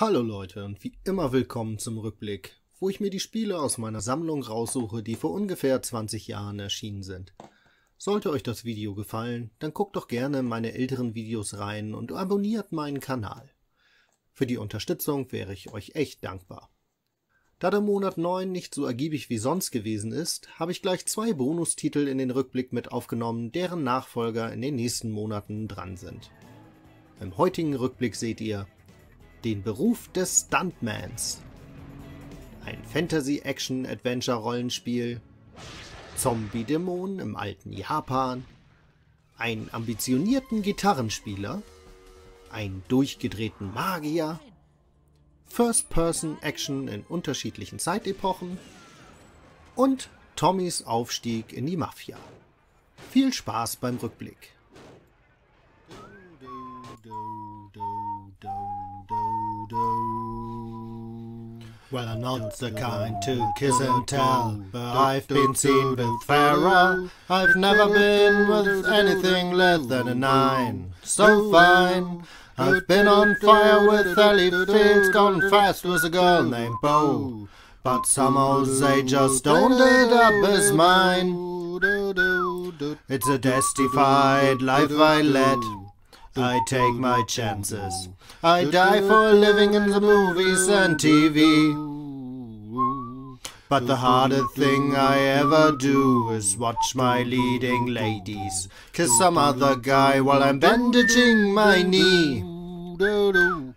Hallo Leute und wie immer willkommen zum Rückblick, wo ich mir die Spiele aus meiner Sammlung raussuche, die vor ungefähr 20 Jahren erschienen sind. Sollte euch das Video gefallen, dann guckt doch gerne in meine älteren Videos rein und abonniert meinen Kanal. Für die Unterstützung wäre ich euch echt dankbar. Da der Monat 9 nicht so ergiebig wie sonst gewesen ist, habe ich gleich zwei Bonustitel in den Rückblick mit aufgenommen, deren Nachfolger in den nächsten Monaten dran sind. Im heutigen Rückblick seht ihr den Beruf des Stuntmans, ein Fantasy-Action-Adventure-Rollenspiel, Zombie-Dämonen im alten Japan, einen ambitionierten Gitarrenspieler, einen durchgedrehten Magier, First-Person-Action in unterschiedlichen Zeitepochen und Tommys Aufstieg in die Mafia. Viel Spaß beim Rückblick. Well, I'm not the kind to kiss and tell, but I've been seen with Farrah. I've never been with anything less than a 9. So fine. I've been on fire with Ellie Fields, gone fast with a girl named Bo. But somehow they just don't end up as mine. It's a destined life I led. I take my chances. I die for a living in the movies and TV. But the hardest thing I ever do is watch my leading ladies kiss some other guy while I'm bandaging my knee.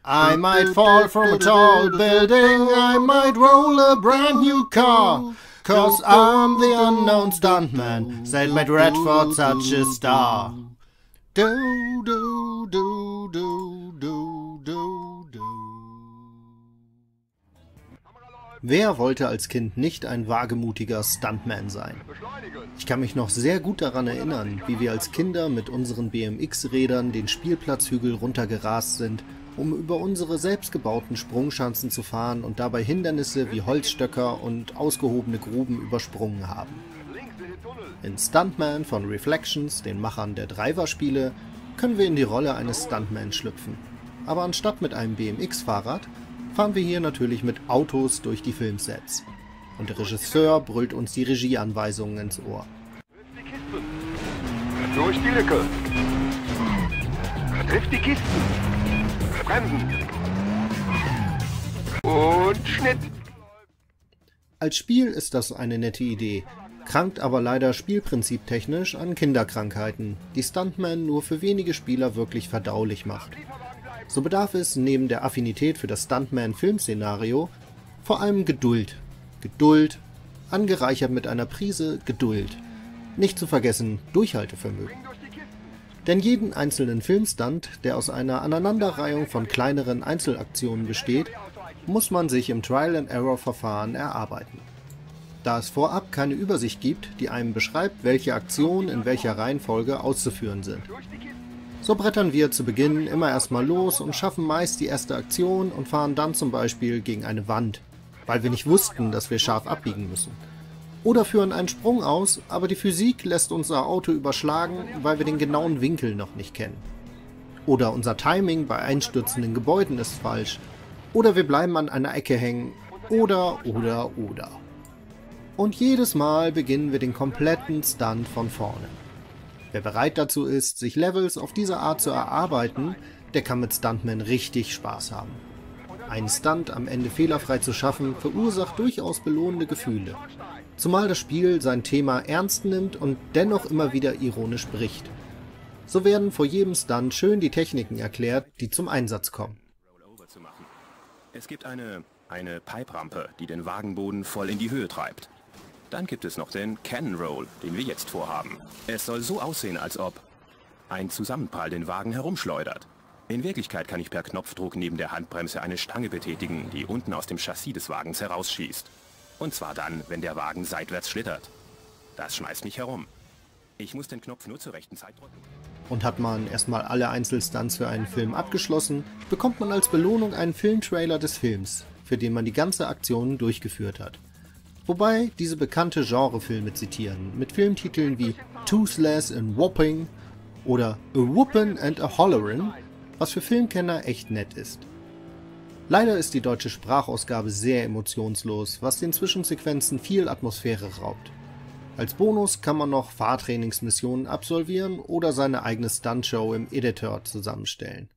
I might fall from a tall building, I might roll a brand new car, 'cause I'm the unknown stuntman that made Redford such a star. Do, do, do, do, do, do, do. Wer wollte als Kind nicht ein wagemutiger Stuntman sein? Ich kann mich noch sehr gut daran erinnern, wie wir als Kinder mit unseren BMX-Rädern den Spielplatzhügel runtergerast sind, um über unsere selbstgebauten Sprungschanzen zu fahren und dabei Hindernisse wie Holzstöcker und ausgehobene Gruben übersprungen haben. In Stuntman von Reflections, den Machern der Driver-Spiele, können wir in die Rolle eines Stuntman schlüpfen. Aber anstatt mit einem BMX-Fahrrad, fahren wir hier natürlich mit Autos durch die Filmsets. Und der Regisseur brüllt uns die Regieanweisungen ins Ohr. Durch die Lücke! Trifft die Kisten! Bremsen! Und Schnitt! Als Spiel ist das eine nette Idee, krankt aber leider spielprinziptechnisch an Kinderkrankheiten, die Stuntman nur für wenige Spieler wirklich verdaulich macht. So bedarf es neben der Affinität für das Stuntman-Filmszenario vor allem Geduld. Geduld, angereichert mit einer Prise Geduld. Nicht zu vergessen Durchhaltevermögen. Denn jeden einzelnen Filmstunt, der aus einer Aneinanderreihung von kleineren Einzelaktionen besteht, muss man sich im Trial-and-Error-Verfahren erarbeiten. Da es vorab keine Übersicht gibt, die einem beschreibt, welche Aktionen in welcher Reihenfolge auszuführen sind. So brettern wir zu Beginn immer erstmal los und schaffen meist die erste Aktion und fahren dann zum Beispiel gegen eine Wand, weil wir nicht wussten, dass wir scharf abbiegen müssen. Oder führen einen Sprung aus, aber die Physik lässt unser Auto überschlagen, weil wir den genauen Winkel noch nicht kennen. Oder unser Timing bei einstürzenden Gebäuden ist falsch. Oder wir bleiben an einer Ecke hängen. Oder. Und jedes Mal beginnen wir den kompletten Stunt von vorne. Wer bereit dazu ist, sich Levels auf diese Art zu erarbeiten, der kann mit Stuntman richtig Spaß haben. Einen Stunt am Ende fehlerfrei zu schaffen, verursacht durchaus belohnende Gefühle. Zumal das Spiel sein Thema ernst nimmt und dennoch immer wieder ironisch bricht. So werden vor jedem Stunt schön die Techniken erklärt, die zum Einsatz kommen. Es gibt eine Pipe-Rampe, die den Wagenboden voll in die Höhe treibt. Dann gibt es noch den Cannon-Roll, den wir jetzt vorhaben. Es soll so aussehen, als ob ein Zusammenprall den Wagen herumschleudert. In Wirklichkeit kann ich per Knopfdruck neben der Handbremse eine Stange betätigen, die unten aus dem Chassis des Wagens herausschießt. Und zwar dann, wenn der Wagen seitwärts schlittert. Das schmeißt mich herum. Ich muss den Knopf nur zur rechten Zeit drücken. Und hat man erstmal alle Einzelstunts für einen Film abgeschlossen, bekommt man als Belohnung einen Filmtrailer des Films, für den man die ganze Aktion durchgeführt hat. Wobei diese bekannte Genrefilme zitieren, mit Filmtiteln wie Toothless and Whopping oder A Whoopin' and a Hollerin', was für Filmkenner echt nett ist. Leider ist die deutsche Sprachausgabe sehr emotionslos, was den Zwischensequenzen viel Atmosphäre raubt. Als Bonus kann man noch Fahrtrainingsmissionen absolvieren oder seine eigene Stuntshow im Editor zusammenstellen.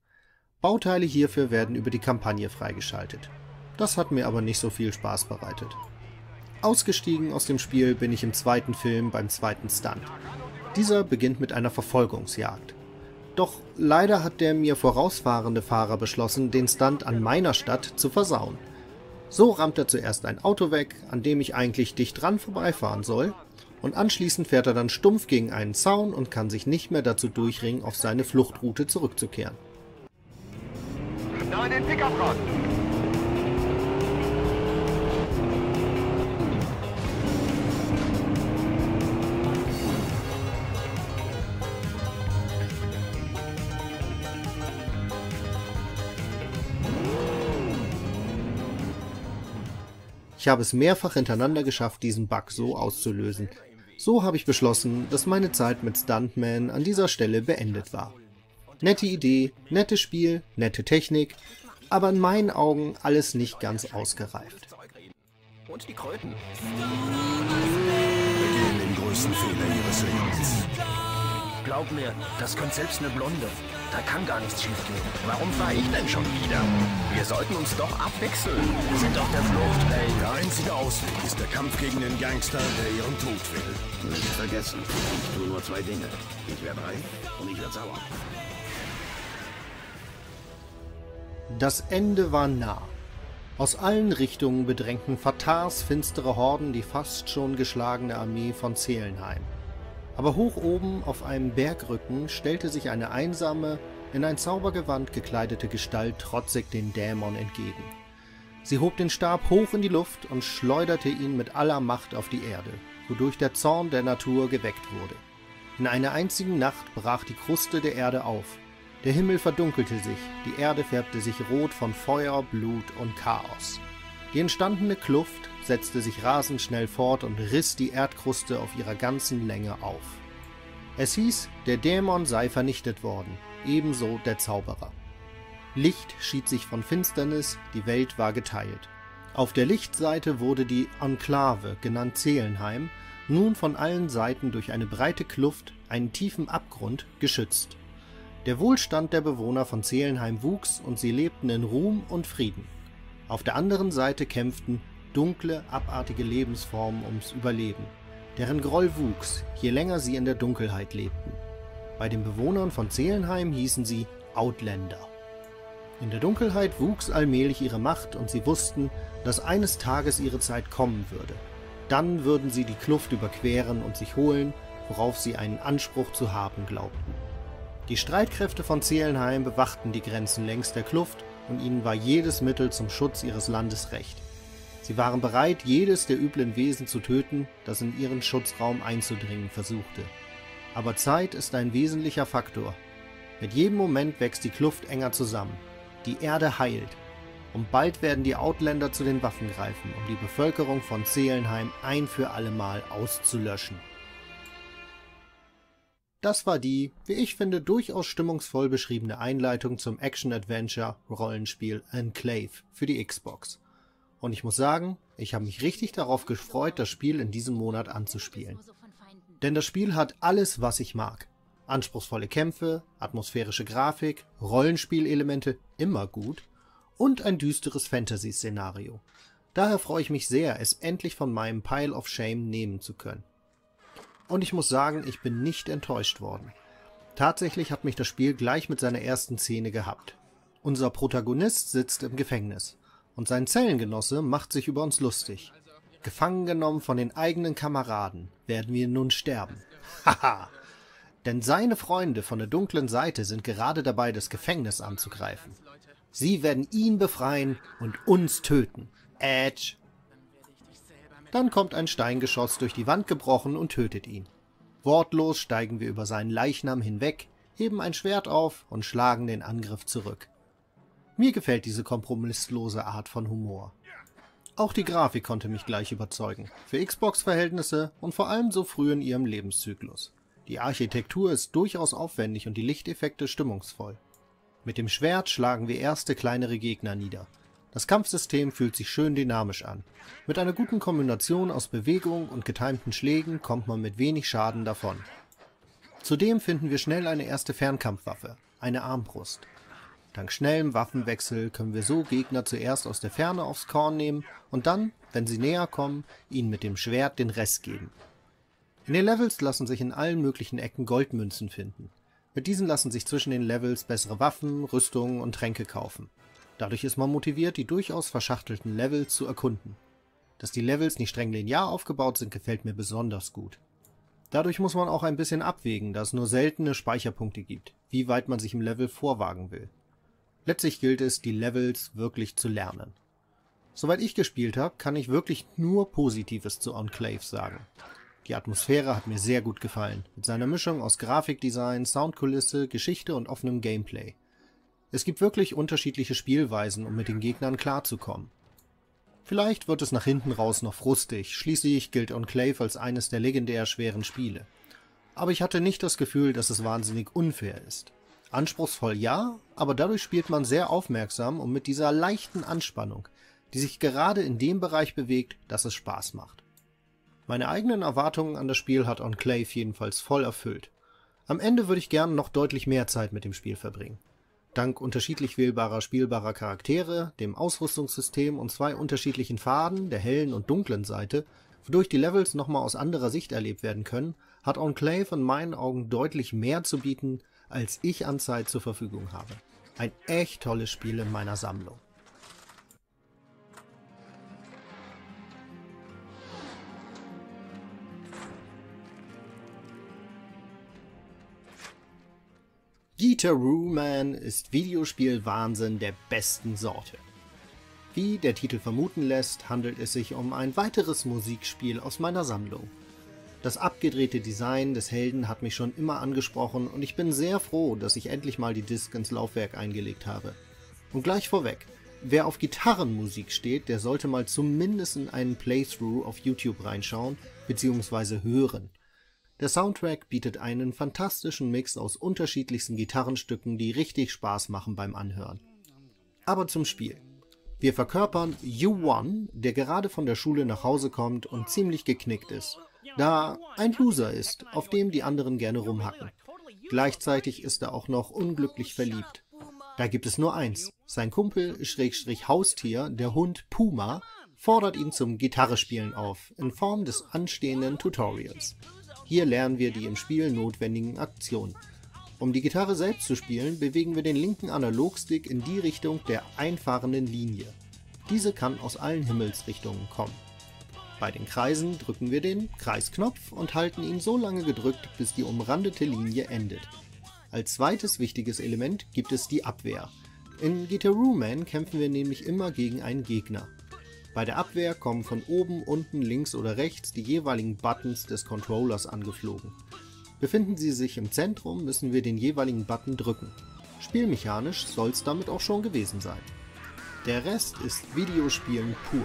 Bauteile hierfür werden über die Kampagne freigeschaltet. Das hat mir aber nicht so viel Spaß bereitet. Ausgestiegen aus dem Spiel bin ich im zweiten Film beim zweiten Stunt. Dieser beginnt mit einer Verfolgungsjagd. Doch leider hat der mir vorausfahrende Fahrer beschlossen, den Stunt an meiner Stadt zu versauen. So rammt er zuerst ein Auto weg, an dem ich eigentlich dicht dran vorbeifahren soll, und anschließend fährt er dann stumpf gegen einen Zaun und kann sich nicht mehr dazu durchringen, auf seine Fluchtroute zurückzukehren. Nein, den Pickup ran! Ich habe es mehrfach hintereinander geschafft, diesen Bug so auszulösen. So habe ich beschlossen, dass meine Zeit mit Stuntman an dieser Stelle beendet war. Nette Idee, nettes Spiel, nette Technik, aber in meinen Augen alles nicht ganz ausgereift. Und die Kröten. Begehen den größten Fehler ihres Lebens. Glaub mir, das könnte selbst eine Blonde. Da kann gar nichts schiefgehen. Warum fahre ich denn schon wieder? Wir sollten uns doch abwechseln. Wir sind auf der Flucht, ey. Der einzige Ausweg ist der Kampf gegen den Gangster, der ihren Tod will. Nicht vergessen, ich tue nur zwei Dinge. Ich werde reich und ich werde sauer. Das Ende war nah. Aus allen Richtungen bedrängten Fatars finstere Horden die fast schon geschlagene Armee von Zelenheim. Aber hoch oben auf einem Bergrücken stellte sich eine einsame, in ein Zaubergewand gekleidete Gestalt trotzig den Dämon entgegen. Sie hob den Stab hoch in die Luft und schleuderte ihn mit aller Macht auf die Erde, wodurch der Zorn der Natur geweckt wurde. In einer einzigen Nacht brach die Kruste der Erde auf. Der Himmel verdunkelte sich, die Erde färbte sich rot von Feuer, Blut und Chaos. Die entstandene Kluft setzte sich rasend schnell fort und riss die Erdkruste auf ihrer ganzen Länge auf. Es hieß, der Dämon sei vernichtet worden, ebenso der Zauberer. Licht schied sich von Finsternis, die Welt war geteilt. Auf der Lichtseite wurde die Enclave, genannt Zelenheim, nun von allen Seiten durch eine breite Kluft, einen tiefen Abgrund, geschützt. Der Wohlstand der Bewohner von Zelenheim wuchs und sie lebten in Ruhm und Frieden. Auf der anderen Seite kämpften dunkle, abartige Lebensformen ums Überleben, deren Groll wuchs, je länger sie in der Dunkelheit lebten. Bei den Bewohnern von Zelenheim hießen sie Outlander. In der Dunkelheit wuchs allmählich ihre Macht und sie wussten, dass eines Tages ihre Zeit kommen würde. Dann würden sie die Kluft überqueren und sich holen, worauf sie einen Anspruch zu haben glaubten. Die Streitkräfte von Zelenheim bewachten die Grenzen längs der Kluft und ihnen war jedes Mittel zum Schutz ihres Landes recht. Sie waren bereit, jedes der üblen Wesen zu töten, das in ihren Schutzraum einzudringen versuchte. Aber Zeit ist ein wesentlicher Faktor. Mit jedem Moment wächst die Kluft enger zusammen. Die Erde heilt. Und bald werden die Outlander zu den Waffen greifen, um die Bevölkerung von Zelenheim ein für allemal auszulöschen. Das war die, wie ich finde, durchaus stimmungsvoll beschriebene Einleitung zum Action-Adventure-Rollenspiel Enclave für die Xbox. Und ich muss sagen, ich habe mich richtig darauf gefreut, das Spiel in diesem Monat anzuspielen. Denn das Spiel hat alles, was ich mag. Anspruchsvolle Kämpfe, atmosphärische Grafik, Rollenspielelemente, immer gut, und ein düsteres Fantasy-Szenario. Daher freue ich mich sehr, es endlich von meinem Pile of Shame nehmen zu können. Und ich muss sagen, ich bin nicht enttäuscht worden. Tatsächlich hat mich das Spiel gleich mit seiner ersten Szene gehabt. Unser Protagonist sitzt im Gefängnis und sein Zellengenosse macht sich über uns lustig. Gefangen genommen von den eigenen Kameraden werden wir nun sterben. Haha! Denn seine Freunde von der dunklen Seite sind gerade dabei, das Gefängnis anzugreifen. Sie werden ihn befreien und uns töten. Edge! Dann kommt ein Steingeschoss durch die Wand gebrochen und tötet ihn. Wortlos steigen wir über seinen Leichnam hinweg, heben ein Schwert auf und schlagen den Angriff zurück. Mir gefällt diese kompromisslose Art von Humor. Auch die Grafik konnte mich gleich überzeugen, für Xbox-Verhältnisse und vor allem so früh in ihrem Lebenszyklus. Die Architektur ist durchaus aufwendig und die Lichteffekte stimmungsvoll. Mit dem Schwert schlagen wir erste kleinere Gegner nieder. Das Kampfsystem fühlt sich schön dynamisch an. Mit einer guten Kombination aus Bewegung und getimten Schlägen kommt man mit wenig Schaden davon. Zudem finden wir schnell eine erste Fernkampfwaffe, eine Armbrust. Dank schnellem Waffenwechsel können wir so Gegner zuerst aus der Ferne aufs Korn nehmen und dann, wenn sie näher kommen, ihnen mit dem Schwert den Rest geben. In den Levels lassen sich in allen möglichen Ecken Goldmünzen finden. Mit diesen lassen sich zwischen den Levels bessere Waffen, Rüstungen und Tränke kaufen. Dadurch ist man motiviert, die durchaus verschachtelten Levels zu erkunden. Dass die Levels nicht streng linear aufgebaut sind, gefällt mir besonders gut. Dadurch muss man auch ein bisschen abwägen, da es nur seltene Speicherpunkte gibt, wie weit man sich im Level vorwagen will. Letztlich gilt es, die Levels wirklich zu lernen. Soweit ich gespielt habe, kann ich wirklich nur Positives zu Enclave sagen. Die Atmosphäre hat mir sehr gut gefallen, mit seiner Mischung aus Grafikdesign, Soundkulisse, Geschichte und offenem Gameplay. Es gibt wirklich unterschiedliche Spielweisen, um mit den Gegnern klarzukommen. Vielleicht wird es nach hinten raus noch frustig, schließlich gilt Enclave als eines der legendär schweren Spiele. Aber ich hatte nicht das Gefühl, dass es wahnsinnig unfair ist. Anspruchsvoll ja, aber dadurch spielt man sehr aufmerksam und mit dieser leichten Anspannung, die sich gerade in dem Bereich bewegt, dass es Spaß macht. Meine eigenen Erwartungen an das Spiel hat Enclave jedenfalls voll erfüllt. Am Ende würde ich gern noch deutlich mehr Zeit mit dem Spiel verbringen. Dank unterschiedlich wählbarer spielbarer Charaktere, dem Ausrüstungssystem und zwei unterschiedlichen Faden, der hellen und dunklen Seite, wodurch die Levels nochmal aus anderer Sicht erlebt werden können, hat Enclave in meinen Augen deutlich mehr zu bieten, als ich an Zeit zur Verfügung habe. Ein echt tolles Spiel in meiner Sammlung. Gitaroo Man ist Videospielwahnsinn der besten Sorte. Wie der Titel vermuten lässt, handelt es sich um ein weiteres Musikspiel aus meiner Sammlung. Das abgedrehte Design des Helden hat mich schon immer angesprochen und ich bin sehr froh, dass ich endlich mal die Disc ins Laufwerk eingelegt habe. Und gleich vorweg, wer auf Gitarrenmusik steht, der sollte mal zumindest in einen Playthrough auf YouTube reinschauen bzw. hören. Der Soundtrack bietet einen fantastischen Mix aus unterschiedlichsten Gitarrenstücken, die richtig Spaß machen beim Anhören. Aber zum Spiel. Wir verkörpern Yuan, der gerade von der Schule nach Hause kommt und ziemlich geknickt ist, da ein Loser ist, auf dem die anderen gerne rumhacken. Gleichzeitig ist er auch noch unglücklich verliebt. Da gibt es nur eins. Sein Kumpel, Haustier, der Hund Puma, fordert ihn zum Gitarrespielen auf, in Form des anstehenden Tutorials. Hier lernen wir die im Spiel notwendigen Aktionen. Um die Gitarre selbst zu spielen, bewegen wir den linken Analogstick in die Richtung der einfahrenden Linie. Diese kann aus allen Himmelsrichtungen kommen. Bei den Kreisen drücken wir den Kreisknopf und halten ihn so lange gedrückt, bis die umrandete Linie endet. Als zweites wichtiges Element gibt es die Abwehr. In Gitaroo Man kämpfen wir nämlich immer gegen einen Gegner. Bei der Abwehr kommen von oben, unten, links oder rechts die jeweiligen Buttons des Controllers angeflogen. Befinden sie sich im Zentrum, müssen wir den jeweiligen Button drücken. Spielmechanisch soll's damit auch schon gewesen sein. Der Rest ist Videospielen pur.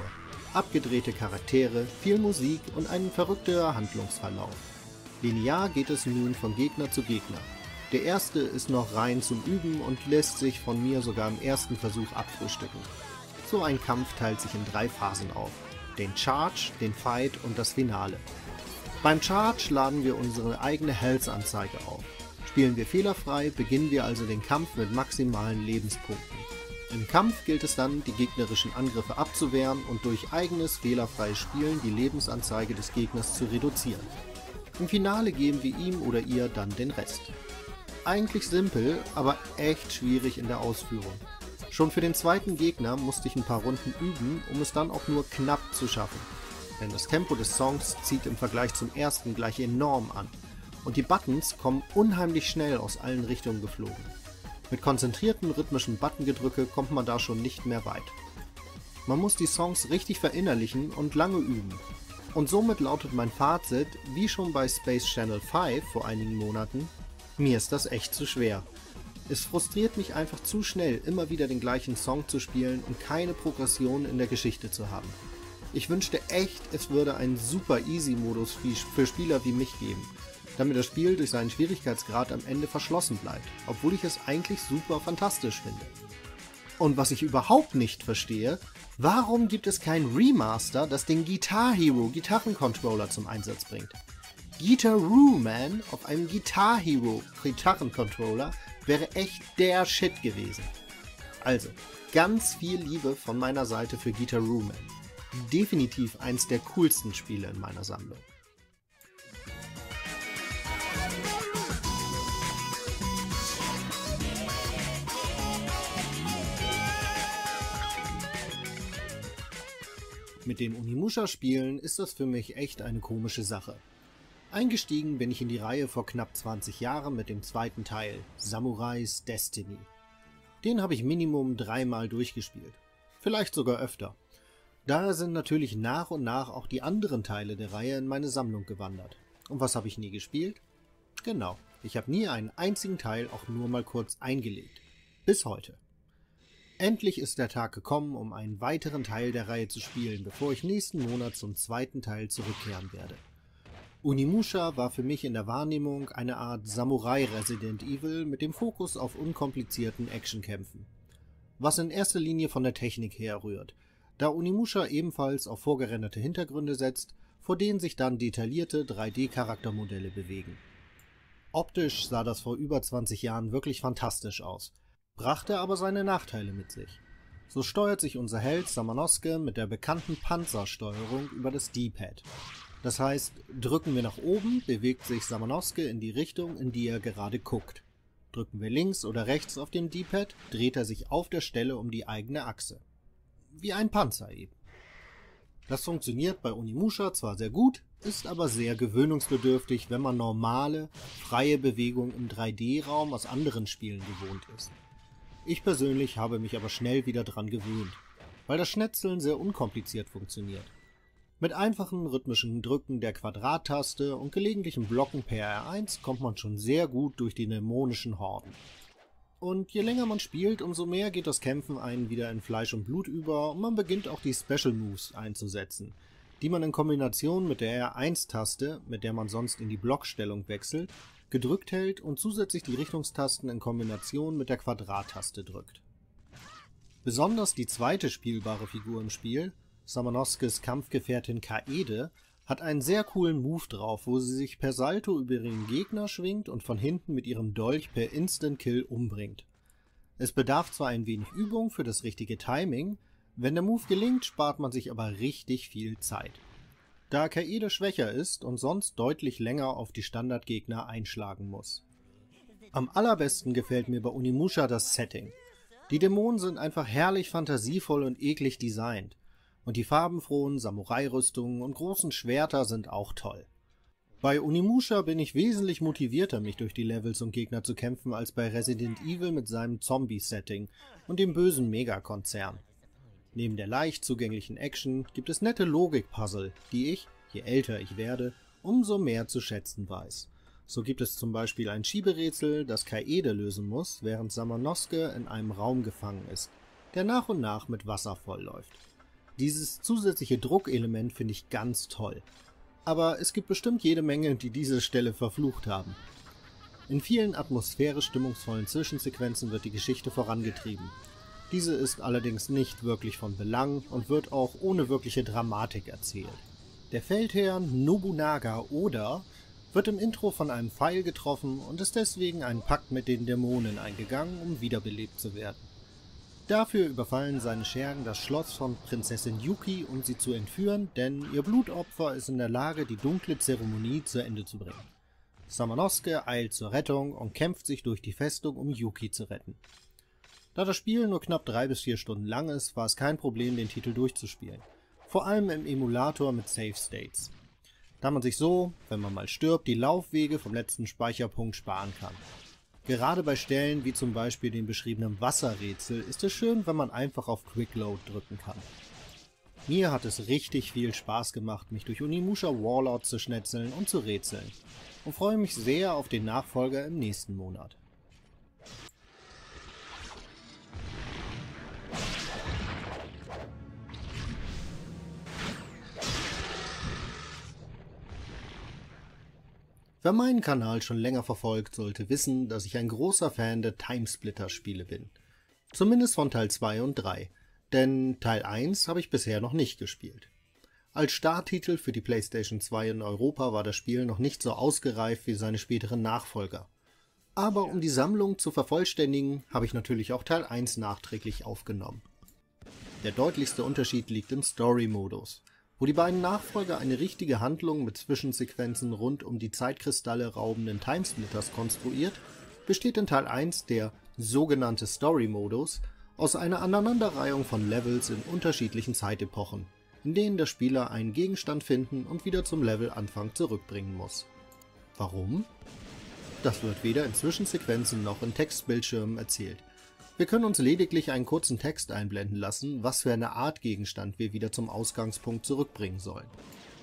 Abgedrehte Charaktere, viel Musik und ein verrückter Handlungsverlauf. Linear geht es nun von Gegner zu Gegner. Der erste ist noch rein zum Üben und lässt sich von mir sogar im ersten Versuch abfrühstücken. So ein Kampf teilt sich in drei Phasen auf, den Charge, den Fight und das Finale. Beim Charge laden wir unsere eigene Health-Anzeige auf. Spielen wir fehlerfrei, beginnen wir also den Kampf mit maximalen Lebenspunkten. Im Kampf gilt es dann, die gegnerischen Angriffe abzuwehren und durch eigenes fehlerfreies Spielen die Lebensanzeige des Gegners zu reduzieren. Im Finale geben wir ihm oder ihr dann den Rest. Eigentlich simpel, aber echt schwierig in der Ausführung. Schon für den zweiten Gegner musste ich ein paar Runden üben, um es dann auch nur knapp zu schaffen. Denn das Tempo des Songs zieht im Vergleich zum ersten gleich enorm an. Und die Buttons kommen unheimlich schnell aus allen Richtungen geflogen. Mit konzentrierten rhythmischen Buttongedrücke kommt man da schon nicht mehr weit. Man muss die Songs richtig verinnerlichen und lange üben. Und somit lautet mein Fazit, wie schon bei Space Channel 5 vor einigen Monaten, mir ist das echt zu schwer. Es frustriert mich einfach zu schnell, immer wieder den gleichen Song zu spielen und keine Progression in der Geschichte zu haben. Ich wünschte echt, es würde einen super Easy-Modus für Spieler wie mich geben, damit das Spiel durch seinen Schwierigkeitsgrad am Ende verschlossen bleibt, obwohl ich es eigentlich super fantastisch finde. Und was ich überhaupt nicht verstehe, warum gibt es kein Remaster, das den Guitar Hero Gitarrencontroller zum Einsatz bringt? Gitaroo Man auf einem Guitar Hero Gitarrencontroller wäre echt der Shit gewesen. Also, ganz viel Liebe von meiner Seite für Gitaroo Man. Definitiv eins der coolsten Spiele in meiner Sammlung. Mit den Onimusha-Spielen ist das für mich echt eine komische Sache. Eingestiegen bin ich in die Reihe vor knapp 20 Jahren mit dem zweiten Teil, Samurais Destiny. Den habe ich Minimum dreimal durchgespielt, vielleicht sogar öfter. Daher sind natürlich nach und nach auch die anderen Teile der Reihe in meine Sammlung gewandert. Und was habe ich nie gespielt? Genau, ich habe nie einen einzigen Teil auch nur mal kurz eingelegt. Bis heute. Endlich ist der Tag gekommen, um einen weiteren Teil der Reihe zu spielen, bevor ich nächsten Monat zum zweiten Teil zurückkehren werde. Onimusha war für mich in der Wahrnehmung eine Art Samurai-Resident Evil mit dem Fokus auf unkomplizierten Actionkämpfen, was in erster Linie von der Technik herrührt, da Onimusha ebenfalls auf vorgerenderte Hintergründe setzt, vor denen sich dann detaillierte 3D-Charaktermodelle bewegen. Optisch sah das vor über 20 Jahren wirklich fantastisch aus, brachte aber seine Nachteile mit sich. So steuert sich unser Held Samanosuke mit der bekannten Panzersteuerung über das D-Pad. Das heißt, drücken wir nach oben, bewegt sich Samanosuke in die Richtung, in die er gerade guckt. Drücken wir links oder rechts auf den D-Pad, dreht er sich auf der Stelle um die eigene Achse. Wie ein Panzer eben. Das funktioniert bei Onimusha zwar sehr gut, ist aber sehr gewöhnungsbedürftig, wenn man normale, freie Bewegung im 3D-Raum aus anderen Spielen gewohnt ist. Ich persönlich habe mich aber schnell wieder dran gewöhnt, weil das Schnetzeln sehr unkompliziert funktioniert. Mit einfachen rhythmischen Drücken der Quadrattaste und gelegentlichen Blocken per R1 kommt man schon sehr gut durch die dämonischen Horden. Und je länger man spielt, umso mehr geht das Kämpfen einen wieder in Fleisch und Blut über und man beginnt auch die Special Moves einzusetzen, die man in Kombination mit der R1-Taste, mit der man sonst in die Blockstellung wechselt, gedrückt hält und zusätzlich die Richtungstasten in Kombination mit der Quadrattaste drückt. Besonders die zweite spielbare Figur im Spiel, Samanoskes Kampfgefährtin Kaede, hat einen sehr coolen Move drauf, wo sie sich per Salto über ihren Gegner schwingt und von hinten mit ihrem Dolch per Instant Kill umbringt. Es bedarf zwar ein wenig Übung für das richtige Timing, wenn der Move gelingt, spart man sich aber richtig viel Zeit. Da Kaede schwächer ist und sonst deutlich länger auf die Standardgegner einschlagen muss. Am allerbesten gefällt mir bei Onimusha das Setting. Die Dämonen sind einfach herrlich fantasievoll und eklig designt. Und die farbenfrohen Samurai-Rüstungen und großen Schwerter sind auch toll. Bei Onimusha bin ich wesentlich motivierter, mich durch die Levels und Gegner zu kämpfen, als bei Resident Evil mit seinem Zombie-Setting und dem bösen Megakonzern. Neben der leicht zugänglichen Action gibt es nette Logik-Puzzle, die ich, je älter ich werde, umso mehr zu schätzen weiß. So gibt es zum Beispiel ein Schieberätsel, das Kaede lösen muss, während Samanosuke in einem Raum gefangen ist, der nach und nach mit Wasser vollläuft. Dieses zusätzliche Druckelement finde ich ganz toll. Aber es gibt bestimmt jede Menge, die diese Stelle verflucht haben. In vielen atmosphärisch stimmungsvollen Zwischensequenzen wird die Geschichte vorangetrieben. Diese ist allerdings nicht wirklich von Belang und wird auch ohne wirkliche Dramatik erzählt. Der Feldherr Nobunaga Oda wird im Intro von einem Pfeil getroffen und ist deswegen einen Pakt mit den Dämonen eingegangen, um wiederbelebt zu werden. Dafür überfallen seine Schergen das Schloss von Prinzessin Yuki, um sie zu entführen, denn ihr Blutopfer ist in der Lage, die dunkle Zeremonie zu Ende zu bringen. Samanosuke eilt zur Rettung und kämpft sich durch die Festung, um Yuki zu retten. Da das Spiel nur knapp 3 bis 4 Stunden lang ist, war es kein Problem, den Titel durchzuspielen. Vor allem im Emulator mit Save States. Da man sich so, wenn man mal stirbt, die Laufwege vom letzten Speicherpunkt sparen kann. Gerade bei Stellen wie zum Beispiel dem beschriebenen Wasserrätsel ist es schön, wenn man einfach auf Quick Load drücken kann. Mir hat es richtig viel Spaß gemacht, mich durch Onimusha Warlords zu schnetzeln und zu rätseln. Und freue mich sehr auf den Nachfolger im nächsten Monat. Wer meinen Kanal schon länger verfolgt, sollte wissen, dass ich ein großer Fan der TimeSplitters-Spiele bin. Zumindest von Teil 2 und 3, denn Teil 1 habe ich bisher noch nicht gespielt. Als Starttitel für die PlayStation 2 in Europa war das Spiel noch nicht so ausgereift wie seine späteren Nachfolger. Aber um die Sammlung zu vervollständigen, habe ich natürlich auch Teil 1 nachträglich aufgenommen. Der deutlichste Unterschied liegt im Story-Modus, wo die beiden Nachfolger eine richtige Handlung mit Zwischensequenzen rund um die Zeitkristalle raubenden TimeSplitters konstruiert, besteht in Teil 1 der sogenannte Story-Modus aus einer Aneinanderreihung von Levels in unterschiedlichen Zeitepochen, in denen der Spieler einen Gegenstand finden und wieder zum Levelanfang zurückbringen muss. Warum? Das wird weder in Zwischensequenzen noch in Textbildschirmen erzählt. Wir können uns lediglich einen kurzen Text einblenden lassen, was für eine Art Gegenstand wir wieder zum Ausgangspunkt zurückbringen sollen.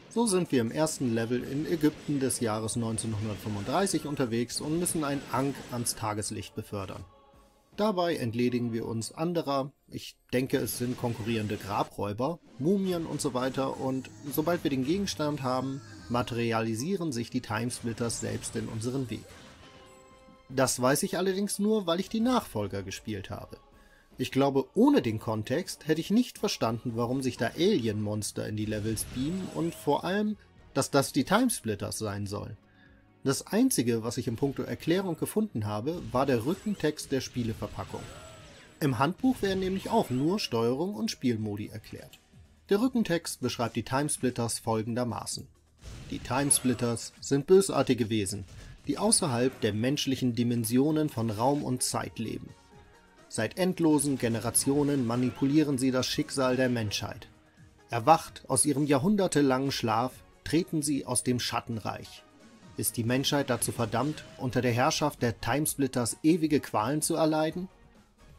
So sind wir im ersten Level in Ägypten des Jahres 1935 unterwegs und müssen einen Ankh ans Tageslicht befördern. Dabei entledigen wir uns anderer, ich denke es sind konkurrierende Grabräuber, Mumien und so weiter, und sobald wir den Gegenstand haben, materialisieren sich die Timesplitters selbst in unseren Weg. Das weiß ich allerdings nur, weil ich die Nachfolger gespielt habe. Ich glaube, ohne den Kontext hätte ich nicht verstanden, warum sich da Alien-Monster in die Levels beamen und vor allem, dass das die Timesplitters sein sollen. Das einzige, was ich in puncto Erklärung gefunden habe, war der Rückentext der Spieleverpackung. Im Handbuch werden nämlich auch nur Steuerung und Spielmodi erklärt. Der Rückentext beschreibt die Timesplitters folgendermaßen. Die Timesplitters sind bösartige Wesen, die außerhalb der menschlichen Dimensionen von Raum und Zeit leben. Seit endlosen Generationen manipulieren sie das Schicksal der Menschheit. Erwacht aus ihrem jahrhundertelangen Schlaf, treten sie aus dem Schattenreich. Ist die Menschheit dazu verdammt, unter der Herrschaft der Timesplitters ewige Qualen zu erleiden?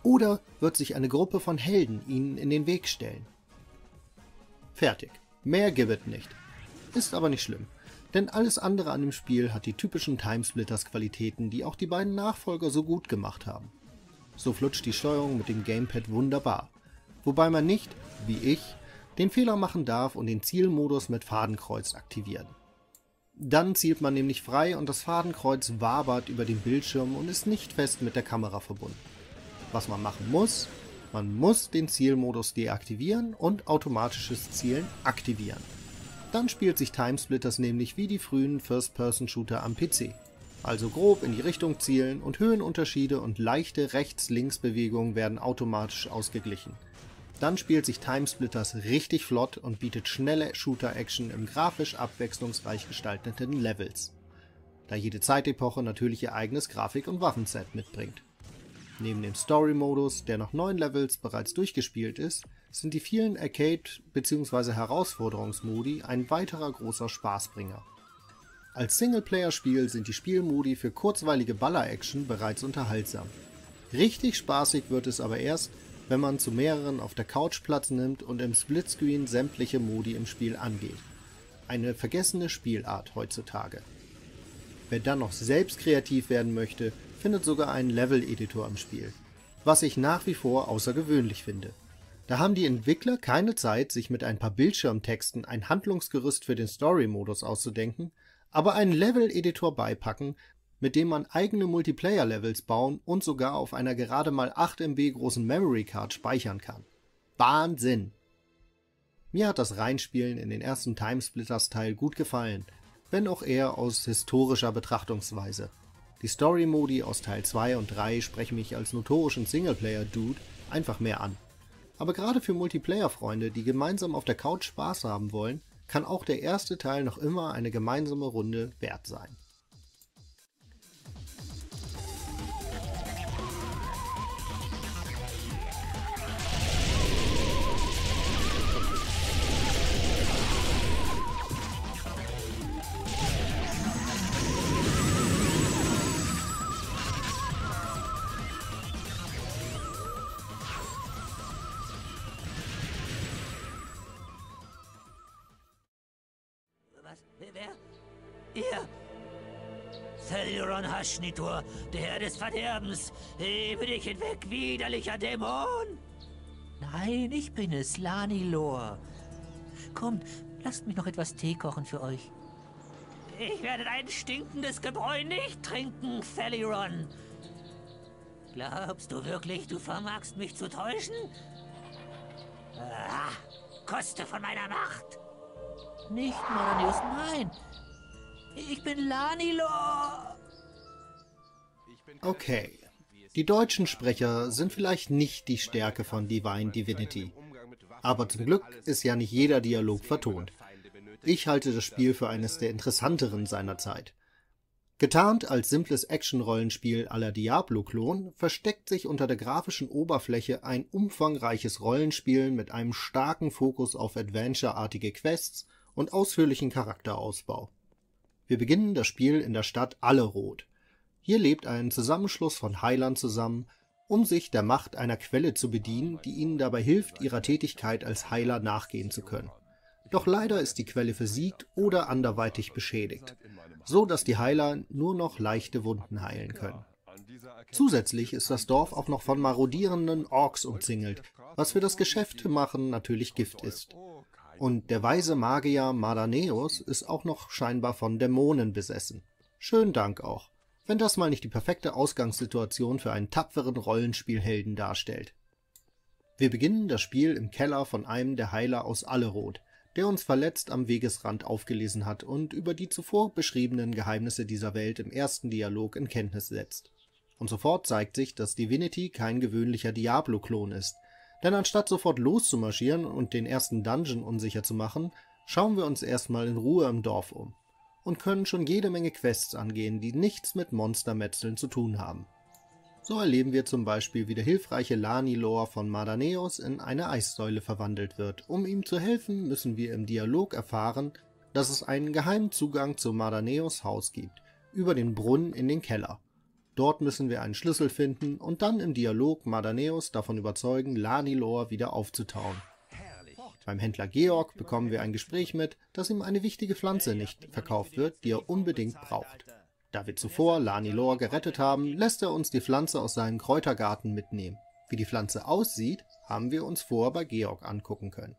Oder wird sich eine Gruppe von Helden ihnen in den Weg stellen? Fertig. Mehr gibt es nicht. Ist aber nicht schlimm, denn alles andere an dem Spiel hat die typischen Timesplitters-Qualitäten, die auch die beiden Nachfolger so gut gemacht haben. So flutscht die Steuerung mit dem Gamepad wunderbar, wobei man nicht, wie ich, den Fehler machen darf und den Zielmodus mit Fadenkreuz aktivieren. Dann zielt man nämlich frei und das Fadenkreuz wabert über den Bildschirm und ist nicht fest mit der Kamera verbunden. Was man machen muss, man muss den Zielmodus deaktivieren und automatisches Zielen aktivieren. Dann spielt sich Timesplitters nämlich wie die frühen First-Person-Shooter am PC. Also grob in die Richtung zielen und Höhenunterschiede und leichte Rechts-Links-Bewegungen werden automatisch ausgeglichen. Dann spielt sich Timesplitters richtig flott und bietet schnelle Shooter-Action im grafisch abwechslungsreich gestalteten Levels, da jede Zeitepoche natürlich ihr eigenes Grafik- und Waffenset mitbringt. Neben dem Story-Modus, der nach 9 Levels bereits durchgespielt ist, sind die vielen Arcade- bzw. Herausforderungsmodi ein weiterer großer Spaßbringer. Als Singleplayer-Spiel sind die Spielmodi für kurzweilige Baller-Action bereits unterhaltsam. Richtig spaßig wird es aber erst, wenn man zu mehreren auf der Couch Platz nimmt und im Splitscreen sämtliche Modi im Spiel angeht. Eine vergessene Spielart heutzutage. Wer dann noch selbst kreativ werden möchte, findet sogar einen Level-Editor im Spiel, was ich nach wie vor außergewöhnlich finde. Da haben die Entwickler keine Zeit, sich mit ein paar Bildschirmtexten ein Handlungsgerüst für den Story-Modus auszudenken, aber einen Level-Editor beipacken, mit dem man eigene Multiplayer-Levels bauen und sogar auf einer gerade mal 8 MB großen Memory-Card speichern kann. Wahnsinn! Mir hat das Reinspielen in den ersten Timesplitters-Teil gut gefallen, wenn auch eher aus historischer Betrachtungsweise. Die Story-Modi aus Teil 2 und 3 sprechen mich als notorischen Singleplayer-Dude einfach mehr an. Aber gerade für Multiplayer-Freunde, die gemeinsam auf der Couch Spaß haben wollen, kann auch der erste Teil noch immer eine gemeinsame Runde wert sein. Haschnitur, der Herr des Verderbens, hebe dich hinweg, widerlicher Dämon! Nein, ich bin es, Lanilor. Kommt, lasst mich noch etwas Tee kochen für euch. Ich werde dein stinkendes Gebräu nicht trinken, Feliron. Glaubst du wirklich, du vermagst mich zu täuschen? Ah, koste von meiner Macht! Nicht, Moronius, nein! Ich bin Lanilo! Okay. Die deutschen Sprecher sind vielleicht nicht die Stärke von Divine Divinity. Aber zum Glück ist ja nicht jeder Dialog vertont. Ich halte das Spiel für eines der interessanteren seiner Zeit. Getarnt als simples Action-Rollenspiel à la Diablo-Klon, versteckt sich unter der grafischen Oberfläche ein umfangreiches Rollenspiel mit einem starken Fokus auf Adventure-artige Quests und ausführlichen Charakterausbau. Wir beginnen das Spiel in der Stadt Allerot. Hier lebt ein Zusammenschluss von Heilern zusammen, um sich der Macht einer Quelle zu bedienen, die ihnen dabei hilft, ihrer Tätigkeit als Heiler nachgehen zu können. Doch leider ist die Quelle versiegt oder anderweitig beschädigt, so dass die Heiler nur noch leichte Wunden heilen können. Zusätzlich ist das Dorf auch noch von marodierenden Orks umzingelt, was für das Geschäftemachen natürlich Gift ist. Und der weise Magier Mardaneus ist auch noch scheinbar von Dämonen besessen. Schönen Dank auch, wenn das mal nicht die perfekte Ausgangssituation für einen tapferen Rollenspielhelden darstellt. Wir beginnen das Spiel im Keller von einem der Heiler aus Allerot, der uns verletzt am Wegesrand aufgelesen hat und über die zuvor beschriebenen Geheimnisse dieser Welt im ersten Dialog in Kenntnis setzt. Und sofort zeigt sich, dass Divinity kein gewöhnlicher Diablo-Klon ist, denn anstatt sofort loszumarschieren und den ersten Dungeon unsicher zu machen, schauen wir uns erstmal in Ruhe im Dorf um und können schon jede Menge Quests angehen, die nichts mit Monstermetzeln zu tun haben. So erleben wir zum Beispiel, wie der hilfreiche Lanilor von Mardaneus in eine Eissäule verwandelt wird. Um ihm zu helfen, müssen wir im Dialog erfahren, dass es einen geheimen Zugang zu Mardaneus' Haus gibt, über den Brunnen in den Keller. Dort müssen wir einen Schlüssel finden und dann im Dialog Mardaneus davon überzeugen, Lanilor wieder aufzutauen. Beim Händler Georg bekommen wir ein Gespräch mit, dass ihm eine wichtige Pflanze nicht verkauft wird, die er unbedingt braucht. Da wir zuvor Lanilor gerettet haben, lässt er uns die Pflanze aus seinem Kräutergarten mitnehmen. Wie die Pflanze aussieht, haben wir uns vorher bei Georg angucken können.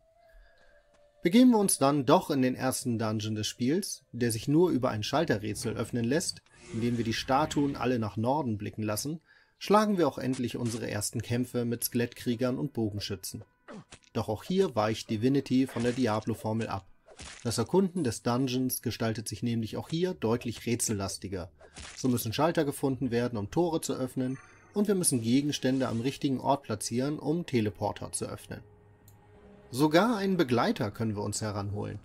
Begeben wir uns dann doch in den ersten Dungeon des Spiels, der sich nur über ein Schalterrätsel öffnen lässt, indem wir die Statuen alle nach Norden blicken lassen, schlagen wir auch endlich unsere ersten Kämpfe mit Skelettkriegern und Bogenschützen. Doch auch hier weicht Divinity von der Diablo-Formel ab. Das Erkunden des Dungeons gestaltet sich nämlich auch hier deutlich rätsellastiger. So müssen Schalter gefunden werden, um Tore zu öffnen, und wir müssen Gegenstände am richtigen Ort platzieren, um Teleporter zu öffnen. Sogar einen Begleiter können wir uns heranholen.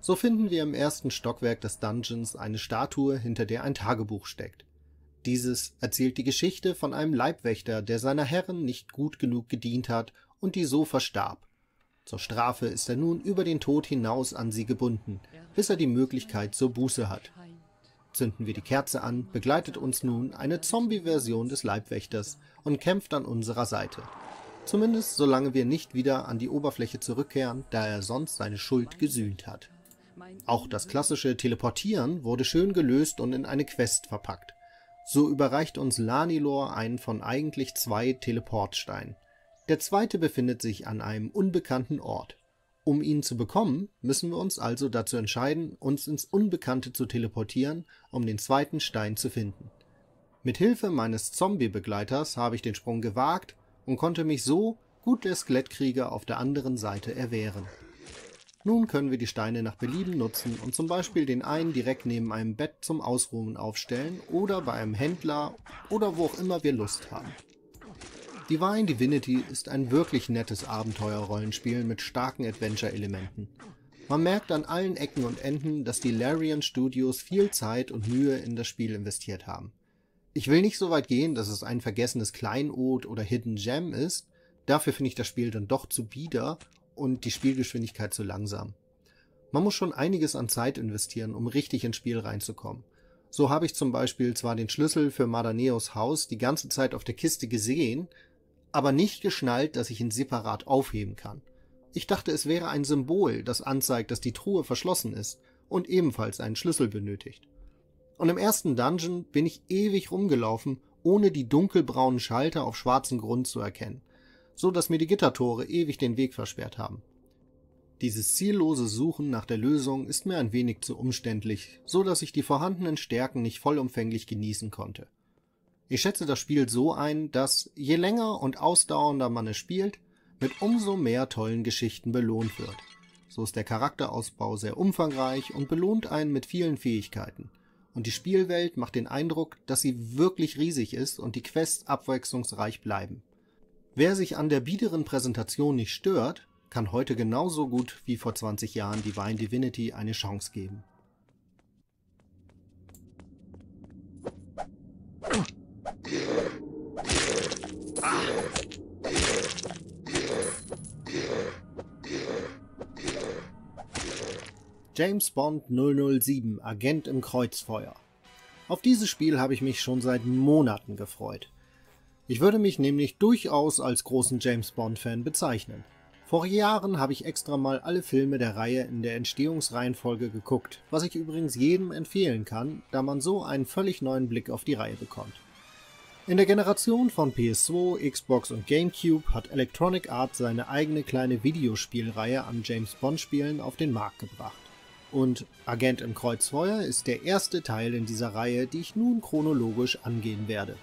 So finden wir im ersten Stockwerk des Dungeons eine Statue, hinter der ein Tagebuch steckt. Dieses erzählt die Geschichte von einem Leibwächter, der seiner Herrin nicht gut genug gedient hat und die so verstarb. Zur Strafe ist er nun über den Tod hinaus an sie gebunden, bis er die Möglichkeit zur Buße hat. Zünden wir die Kerze an, begleitet uns nun eine Zombie-Version des Leibwächters und kämpft an unserer Seite. Zumindest solange wir nicht wieder an die Oberfläche zurückkehren, da er sonst seine Schuld gesühnt hat. Auch das klassische Teleportieren wurde schön gelöst und in eine Quest verpackt. So überreicht uns Lanilor einen von eigentlich 2 Teleportsteinen. Der zweite befindet sich an einem unbekannten Ort. Um ihn zu bekommen, müssen wir uns also dazu entscheiden, uns ins Unbekannte zu teleportieren, um den zweiten Stein zu finden. Mit Hilfe meines Zombie-Begleiters habe ich den Sprung gewagt und konnte mich so gut der Skelettkrieger auf der anderen Seite erwehren. Nun können wir die Steine nach Belieben nutzen und zum Beispiel den einen direkt neben einem Bett zum Ausruhen aufstellen oder bei einem Händler oder wo auch immer wir Lust haben. Divine Divinity ist ein wirklich nettes Abenteuer-Rollenspiel mit starken Adventure-Elementen. Man merkt an allen Ecken und Enden, dass die Larian Studios viel Zeit und Mühe in das Spiel investiert haben. Ich will nicht so weit gehen, dass es ein vergessenes Kleinod oder Hidden Gem ist, dafür finde ich das Spiel dann doch zu bieder und die Spielgeschwindigkeit zu langsam. Man muss schon einiges an Zeit investieren, um richtig ins Spiel reinzukommen. So habe ich zum Beispiel zwar den Schlüssel für Mardaneus' Haus die ganze Zeit auf der Kiste gesehen, aber nicht geschnallt, dass ich ihn separat aufheben kann. Ich dachte, es wäre ein Symbol, das anzeigt, dass die Truhe verschlossen ist und ebenfalls einen Schlüssel benötigt. Und im ersten Dungeon bin ich ewig rumgelaufen, ohne die dunkelbraunen Schalter auf schwarzem Grund zu erkennen, so dass mir die Gittertore ewig den Weg versperrt haben. Dieses ziellose Suchen nach der Lösung ist mir ein wenig zu umständlich, so dass ich die vorhandenen Stärken nicht vollumfänglich genießen konnte. Ich schätze das Spiel so ein, dass je länger und ausdauernder man es spielt, mit umso mehr tollen Geschichten belohnt wird. So ist der Charakterausbau sehr umfangreich und belohnt einen mit vielen Fähigkeiten. Und die Spielwelt macht den Eindruck, dass sie wirklich riesig ist und die Quests abwechslungsreich bleiben. Wer sich an der biederen Präsentation nicht stört, kann heute genauso gut wie vor 20 Jahren Divine Divinity eine Chance geben. James Bond 007 – Agent im Kreuzfeuer. Auf dieses Spiel habe ich mich schon seit Monaten gefreut. Ich würde mich nämlich durchaus als großen James Bond-Fan bezeichnen. Vor Jahren habe ich extra mal alle Filme der Reihe in der Entstehungsreihenfolge geguckt, was ich übrigens jedem empfehlen kann, da man so einen völlig neuen Blick auf die Reihe bekommt. In der Generation von PS2, Xbox und GameCube hat Electronic Arts seine eigene kleine Videospielreihe an James Bond-Spielen auf den Markt gebracht. Und Agent im Kreuzfeuer ist der erste Teil in dieser Reihe, die ich nun chronologisch angehen werde.